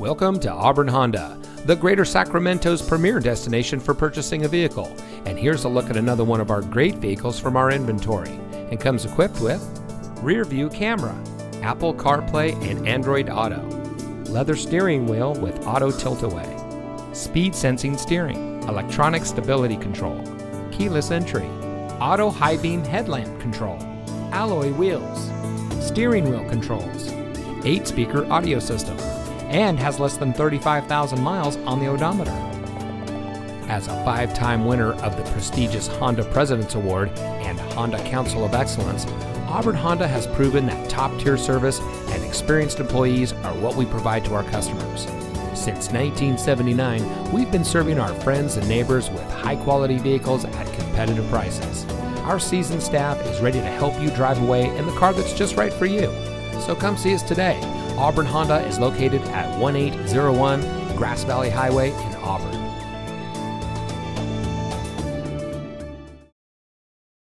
Welcome to Auburn Honda, the Greater Sacramento's premier destination for purchasing a vehicle. And here's a look at another one of our great vehicles from our inventory. It comes equipped with rear view camera, Apple CarPlay and Android Auto, leather steering wheel with auto tilt-away, speed sensing steering, electronic stability control, keyless entry, auto high beam headlamp control, alloy wheels, steering wheel controls, 8-speaker audio system, and has less than 35,000 miles on the odometer. As a 5-time winner of the prestigious Honda President's Award and Honda Council of Excellence, Auburn Honda has proven that top-tier service and experienced employees are what we provide to our customers. Since 1979, we've been serving our friends and neighbors with high-quality vehicles at competitive prices. Our seasoned staff is ready to help you drive away in the car that's just right for you. So come see us today. Auburn Honda is located at 1801 Grass Valley Highway in Auburn.